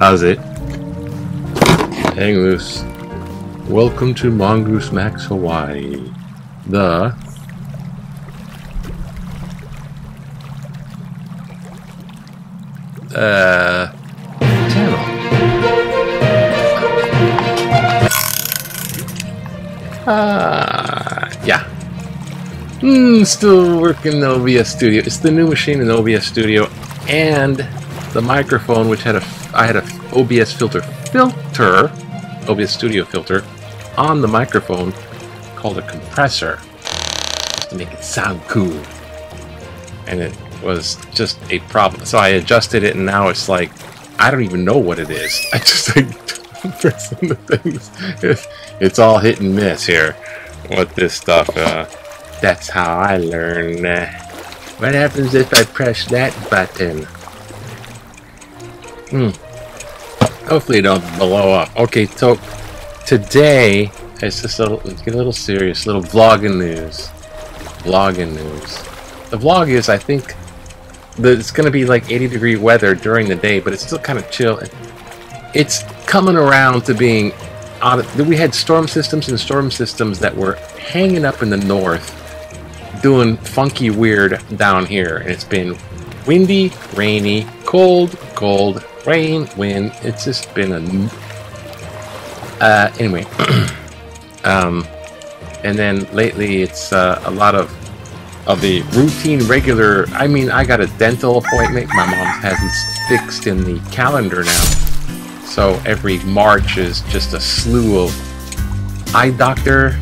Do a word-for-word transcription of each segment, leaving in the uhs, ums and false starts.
How's it? Hang loose. Welcome to MongoozeMax Hawaii. The uh channel. Ah, uh, yeah. Mm, still working the O B S Studio. It's the new machine in the O B S Studio, and the microphone, which had a I had a O B S filter filter, O B S Studio filter, on the microphone called a compressor, just to make it sound cool, and it was just a problem. So I adjusted it, and now it's like I don't even know what it is. I just like pressing the things. It's all hit and miss here with this stuff. Uh, that's how I learn. What happens if I press that button? Hmm. Hopefully it don't blow up. Okay, so today it's just a little, let's get a little serious, little vlogging news. Vlogging news. The vlog is, I think, that it's going to be like eighty degree weather during the day, but it's still kind of chill. It's coming around to being out of, we had storm systems and storm systems that were hanging up in the north, doing funky weird down here, and it's been windy, rainy, cold, cold, rain, wind. It's just been a... Uh, anyway. um, and then lately it's uh, a lot of of the routine, regular... I mean, I got a dental appointment. My mom hasn't fixed in the calendar now. So every March is just a slew of eye doctor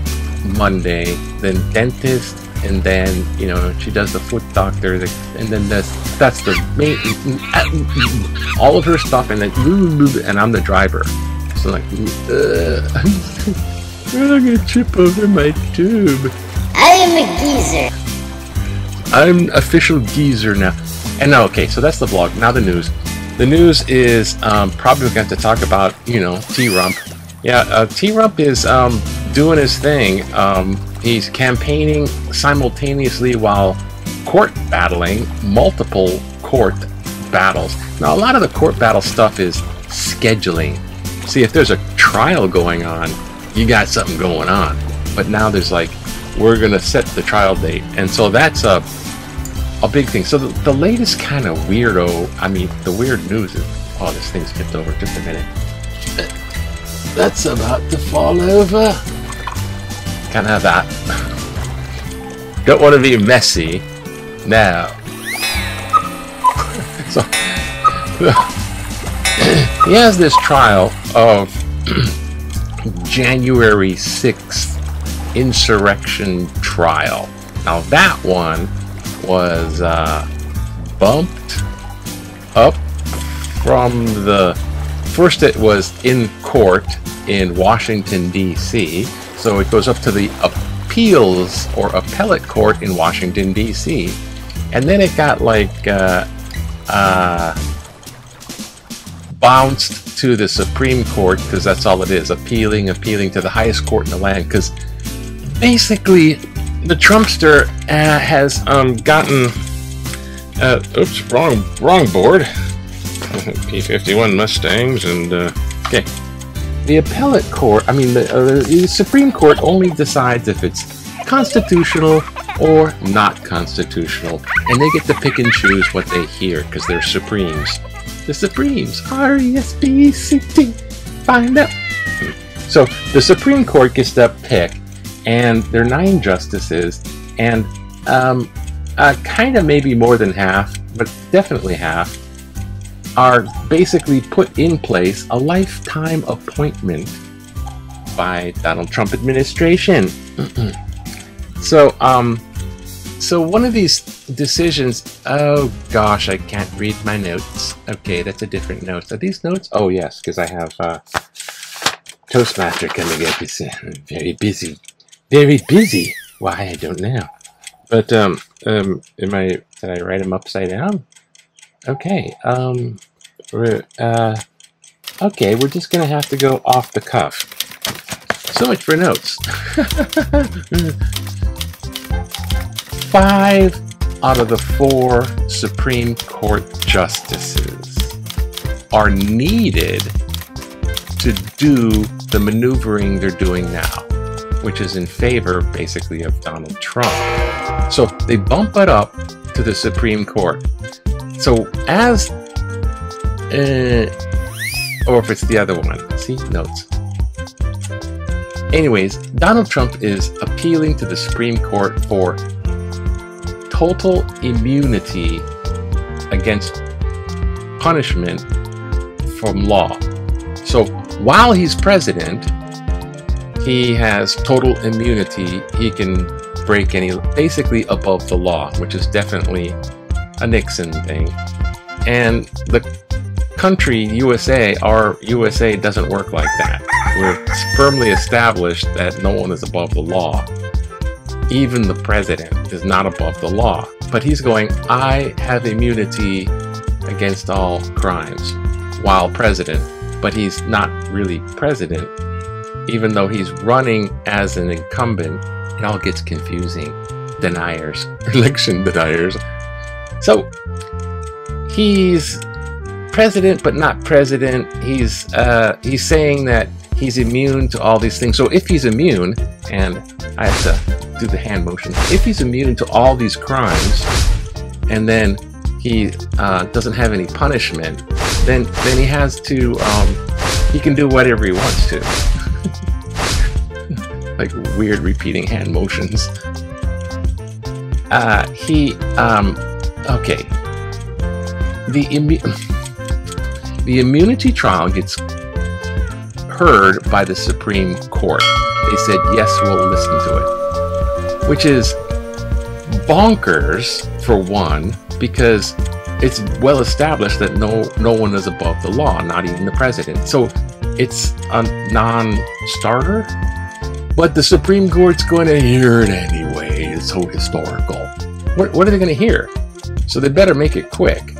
Monday, then dentist, and then, you know, she does the foot doctor, and then that's, that's the main, all of her stuff, and then, and I'm the driver. So I'm like, ugh, I'm gonna trip over my tube. I am a geezer. I'm official geezer now. And no, okay, so that's the vlog. Now the news. The news is um, probably going to talk about, you know, T-Rump. Yeah, uh, T-Rump is um, doing his thing. Um, he's campaigning simultaneously while court battling, multiple court battles. Now, a lot of the court battle stuff is scheduling. See, if there's a trial going on, you got something going on. But now there's like, we're going to set the trial date. And so that's a, a big thing. So the, the latest kind of weirdo, I mean, the weird news is, oh, this thing's tipped over. Just a minute. That's about to fall over. Can't have that. Don't want to be messy now. So, he has this trial of January sixth insurrection trial. Now that one was uh, bumped up from the first. It was in court in Washington, D C, so it goes up to the appeals or appellate court in Washington, D C, and then it got like uh, uh, bounced to the Supreme Court, because that's all it is, appealing, appealing to the highest court in the land, because basically the Trumpster uh, has um, gotten, uh, oops, wrong, wrong board, P fifty-one Mustangs, and, uh, okay. The appellate court, I mean, the, uh, the Supreme Court only decides if it's constitutional or not constitutional, and they get to pick and choose what they hear, because they're Supremes. The Supremes, R E S P E C T, find out. So the Supreme Court gets to pick, and there are nine justices, and um, uh, kind of maybe more than half, but definitely half, are basically put in place a lifetime appointment by Donald Trump administration. So, um, so one of these decisions, oh gosh, I can't read my notes. Okay, that's a different note. Are these notes? Oh yes, because I have uh, Toastmaster coming up. It's uh, very busy, very busy. Why, I don't know. But um, um, am I? Did I write them upside down? Okay. Um, we're, uh, okay, we're just gonna have to go off the cuff. So much for notes. Five out of the four Supreme Court justices are needed to do the maneuvering they're doing now, which is in favor, basically, of Donald Trump. So they bump it up to the Supreme Court. So as, uh, or if it's the other one, see, notes. Anyways, Donald Trump is appealing to the Supreme Court for total immunity against punishment from law. So while he's president, he has total immunity. He can break any, basically above the law, which is definitely a Nixon thing. And the country, U S A, our U S A doesn't work like that. We're firmly established that no one is above the law. Even the president is not above the law. But he's going, I have immunity against all crimes while president. But he's not really president, even though he's running as an incumbent. It all gets confusing. Deniers, election deniers. So he's president, but not president. He's uh, he's saying that he's immune to all these things. So if he's immune, and I have to do the hand motion, if he's immune to all these crimes, and then he uh, doesn't have any punishment, then then he has to um, he can do whatever he wants to. Like weird repeating hand motions. Uh, he um, okay. The immu The immunity trial gets heard by the Supreme Court. They said, yes, we'll listen to it. Which is bonkers, for one, because it's well established that no, no one is above the law, not even the president. So it's a non-starter, but the Supreme Court's going to hear it anyway. It's so historical. What, what are they going to hear? So they better make it quick.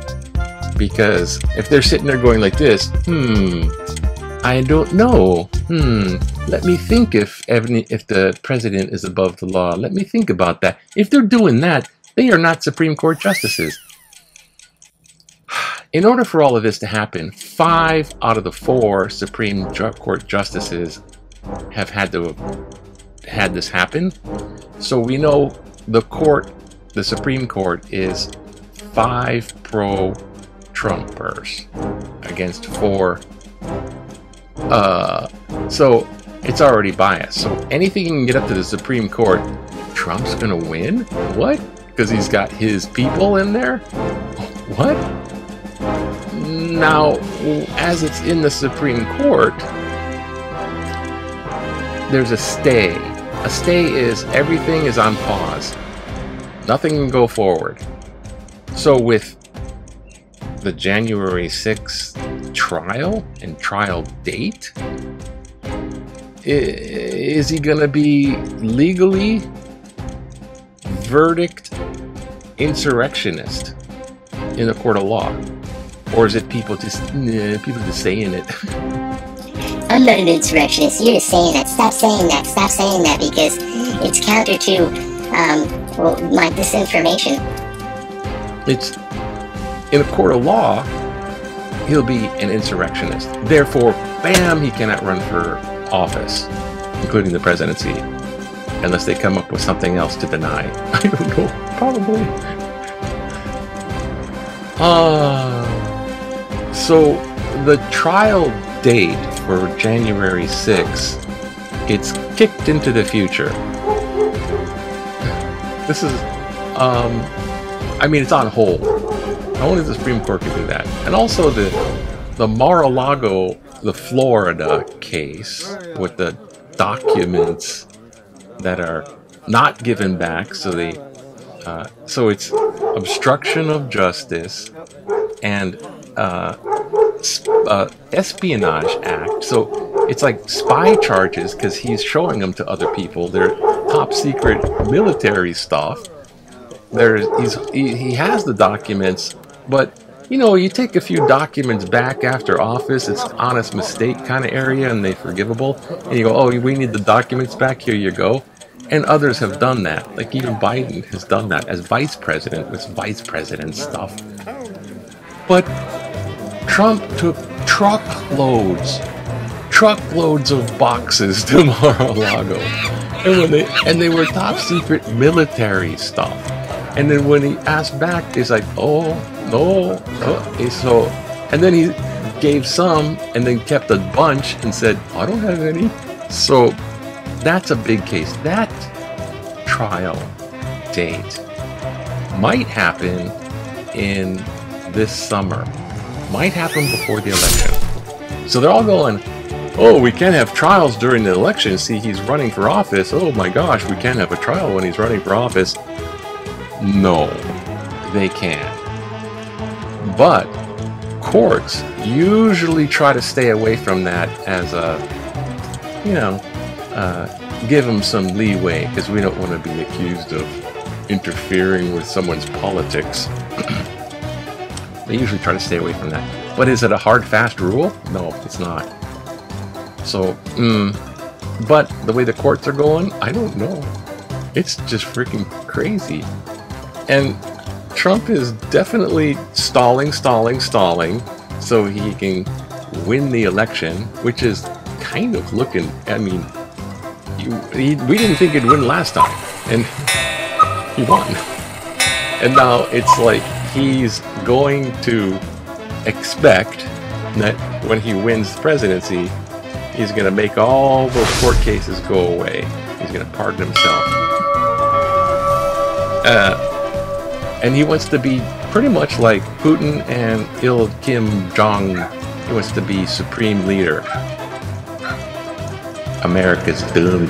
Because if they're sitting there going like this, hmm, I don't know, hmm, let me think if if the president is above the law, let me think about that. If they're doing that, they are not Supreme Court justices. In order for all of this to happen, five out of the four Supreme Court justices have had to have had this happen. So we know the court, the Supreme Court, is five pro Trumpers against four, uh, so it's already biased. So anything you can get up to the Supreme Court, Trump's gonna win? What? Because he's got his people in there? What? Now, as it's in the Supreme Court, there's a stay. A stay is everything is on pause. Nothing can go forward. So with the January sixth trial and trial date, is he gonna be legally verdict insurrectionist in the court of law, or is it people just nah, people just saying it? I'm not an insurrectionist. You're just saying that. Stop saying that. Stop saying that because it's counter to um, well, my disinformation. It's. In a court of law, he'll be an insurrectionist. Therefore, bam, he cannot run for office, including the presidency, unless they come up with something else to deny. I don't know, probably. Uh, so the trial date for January sixth, it's kicked into the future. This is, um, I mean, it's on hold. Only the Supreme Court can do that. And also the the Mar-a-Lago, the Florida case with the documents that are not given back. So they, uh, so it's obstruction of justice and uh, uh, Espionage Act. So it's like spy charges because he's showing them to other people. They're top secret military stuff. There's he's, he, he has the documents. But, you know, you take a few documents back after office, it's honest mistake kind of area, and they're forgivable. And you go, oh, we need the documents back, here you go. And others have done that. Like even Biden has done that as vice president, with vice president stuff. But Trump took truckloads, truckloads of boxes to Mar-a-Lago. And, when they, and they were top secret military stuff. And then when he asked back, he's like, oh, no, no. So, and then he gave some and then kept a bunch and said, I don't have any. So that's a big case. That trial date might happen in this summer. Might happen before the election. So they're all going, oh, we can't have trials during the election. See, he's running for office. Oh my gosh, we can't have a trial when he's running for office. No, they can't. But courts usually try to stay away from that as a, you know, uh, give them some leeway because we don't want to be accused of interfering with someone's politics. They usually try to stay away from that. But is it a hard, fast rule? No, it's not. So, mm, but the way the courts are going, I don't know. It's just freaking crazy. And Trump is definitely stalling, stalling, stalling so he can win the election, which is kind of looking, I mean, you, he, we didn't think he'd win last time, and he won. And now it's like, he's going to expect that when he wins the presidency, he's going to make all those court cases go away. He's going to pardon himself. Uh, and he wants to be pretty much like Putin and Il Kim Jong. He wants to be supreme leader. America's doomed.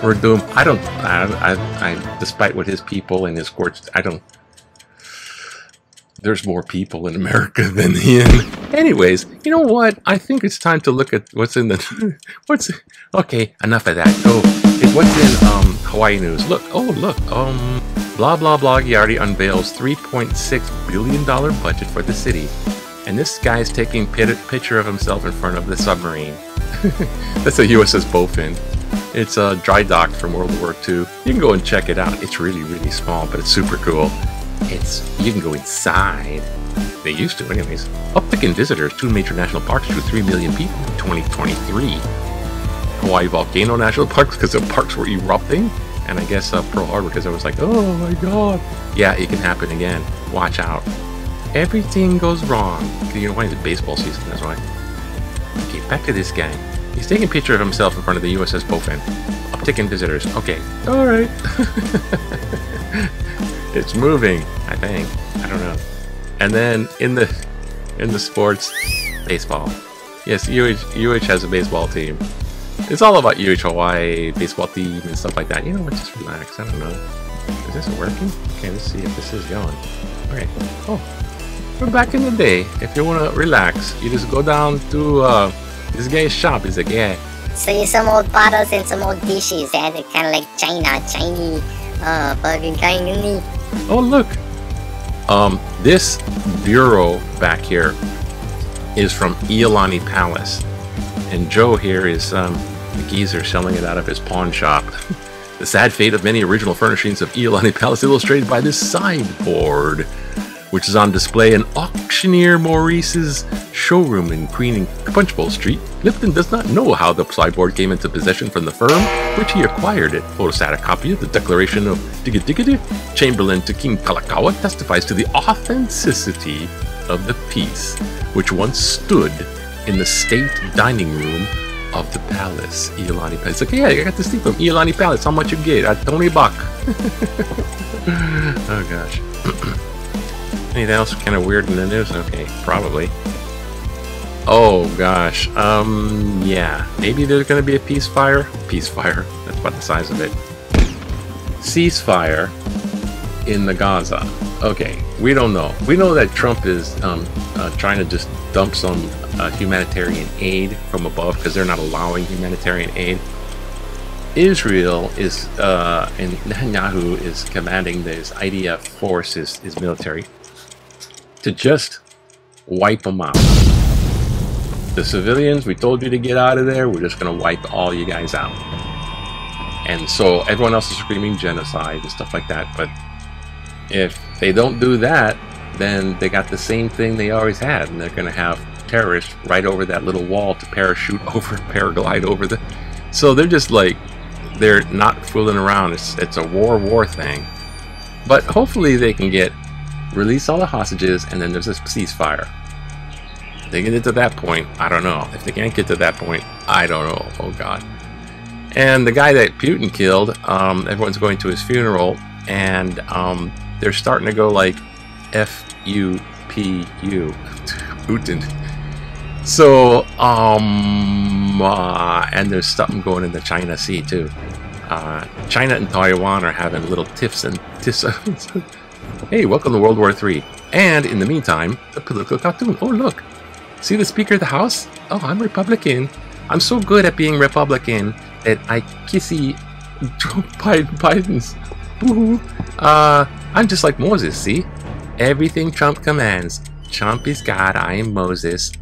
We're doomed. I don't, I, I, I, despite what his people and his courts, I don't, there's more people in America than him. Anyways, you know what? I think it's time to look at what's in the... what's... Okay, enough of that. Oh, what's in um, Hawaii news? Look, oh, look. Um, blah, blah, blah. Giardi unveils three point six billion dollars budget for the city. And this guy's taking a picture of himself in front of the submarine. That's a U S S Bowfin. It's uh, dry docked from World War Two. You can go and check it out. It's really, really small, but it's super cool. It's, you can go inside. They used to, anyways. Uptick in visitors. Two major national parks drew three million people in twenty twenty-three. Hawaii Volcano National Park, because the parks were erupting. And I guess uh, Pearl Harbor, because I was like, oh my god. Yeah, it can happen again. Watch out. Everything goes wrong. You know why? It's baseball season, that's why. Okay, back to this guy. He's taking a picture of himself in front of the U S S Bowfin. Uptick in visitors. Okay. Alright. It's moving, I think. I don't know. And then in the in the sports, baseball. Yes, U H U H has a baseball team. It's all about U H Hawaii baseball team and stuff like that. You know what? Just relax. I don't know. Is this working? Okay, let's see if this is going. All right. Oh, we're back in the day. If you wanna relax, you just go down to uh, this guy's shop. He's like, yeah. So you some old bottles and some old dishes, and it's kind of like China, Chinese, uh, fucking Chinese. Oh look, um, this bureau back here is from Iolani Palace, and Joe here is um, the geezer selling it out of his pawn shop. The sad fate of many original furnishings of Iolani Palace illustrated by this sideboard, which is on display in auctioneer Maurice's showroom in Queen and Punchbowl Street. Lipton does not know how the sideboard came into possession from the firm, which he acquired it. Photostat a copy of the declaration of Digga Digga Digga, Chamberlain to King Kalakaua testifies to the authenticity of the piece, which once stood in the state dining room of the palace, Iolani Palace. It's like, yeah, I got this thing from Iolani Palace. How much you get? At Tony Buck. Oh gosh. Anything else kind of weird in the news? Okay, probably. Oh gosh, um, yeah. Maybe there's gonna be a peace fire? Peace fire, that's about the size of it. Ceasefire in the Gaza. Okay, we don't know. We know that Trump is um, uh, trying to just dump some uh, humanitarian aid from above because they're not allowing humanitarian aid. Israel is, uh, and Netanyahu is commanding this I D F force, his, his military, to just wipe them out. The civilians, we told you to get out of there, we're just going to wipe all you guys out. And so everyone else is screaming genocide and stuff like that, but if they don't do that, then they got the same thing they always had, and they're going to have terrorists right over that little wall to parachute over, paraglide over the... So they're just like, they're not fooling around. It's, it's a war, war thing. But hopefully they can get, release all the hostages, and then there's a ceasefire. If they get it to that point, I don't know. If they can't get to that point, I don't know. Oh, God. And the guy that Putin killed, um, everyone's going to his funeral, and um, they're starting to go like, F U P U, Putin. So, um, uh, and there's something going in the China Sea, too. Uh, China and Taiwan are having little tiffs and tiffs. Hey, welcome to World War Three. And in the meantime, the political cartoon. Oh, look. See the Speaker of the House? Oh, I'm Republican. I'm so good at being Republican that I kissy Joe Biden's. Boo-hoo. Uh, I'm just like Moses, see? Everything Trump commands. Trump is God, I am Moses.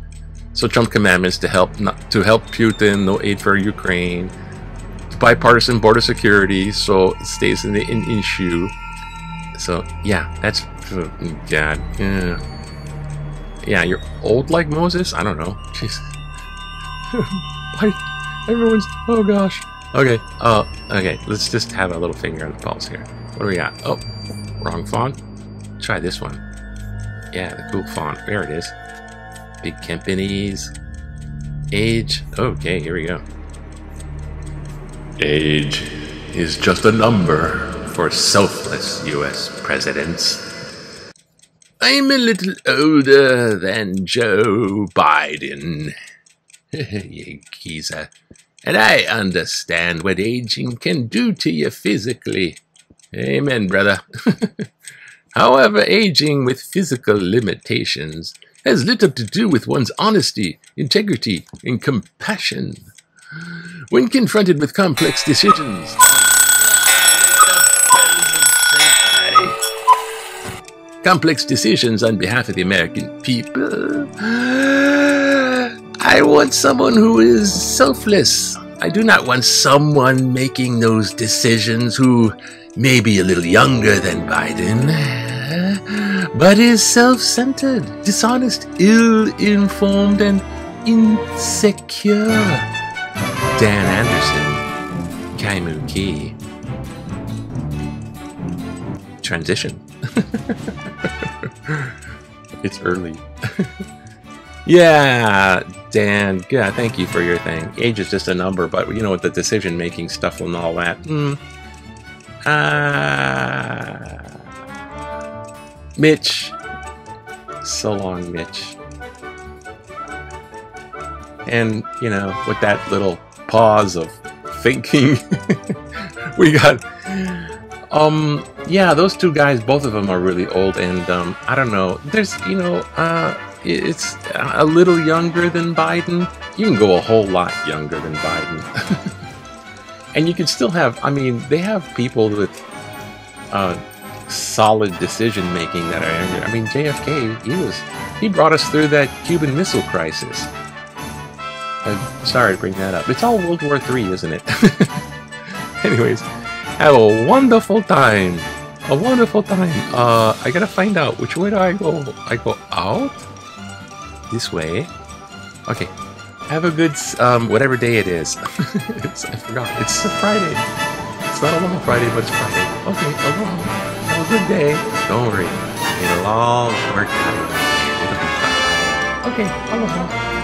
So Trump commandments to help not, to help Putin, no aid for Ukraine, bipartisan border security, so it stays in the in issue. So yeah, that's oh, God. Yeah. Yeah, you're old like Moses? I don't know. Jeez. Like everyone's oh gosh. Okay, uh okay, let's just have a little finger on the pulse here. What do we got? Oh, wrong font. Try this one. Yeah, the cool font. There it is. Big companies. Age. Okay, here we go. Age is just a number for selfless U S presidents. I'm a little older than Joe Biden. He's a, and I understand what aging can do to you physically. Amen, brother. However, aging with physical limitations has little to do with one's honesty, integrity, and compassion. When confronted with complex decisions, complex decisions on behalf of the American people, I want someone who is selfless. I do not want someone making those decisions who may be a little younger than Biden, but is self-centered, dishonest, ill-informed, and insecure. Dan Anderson, Kaimuki. Transition. It's early. Yeah, Dan, yeah, thank you for your thing. Age is just a number, but you know what, the decision-making stuff and all that. Mm. Ah, Mitch. So long, Mitch. And, you know, with that little pause of thinking, we got... Um, yeah, those two guys, both of them are really old, and, um, I don't know, there's, you know, uh, it's a little younger than Biden. You can go a whole lot younger than Biden. And you can still have, I mean, they have people with, uh, solid decision-making that are younger. I mean, J F K, he was, he brought us through that Cuban Missile Crisis. I'm sorry to bring that up. It's all World War Three, isn't it? Anyways. Have a wonderful time, a wonderful time. Uh, I gotta find out which way do I go. I go out this way. Okay. Have a good um, whatever day it is. it's, I forgot. It's a Friday. It's not a long Friday, but it's Friday. Okay. Aloha. Have a good day. Don't worry. It'll all work out. It'll be fine. Okay. Aloha.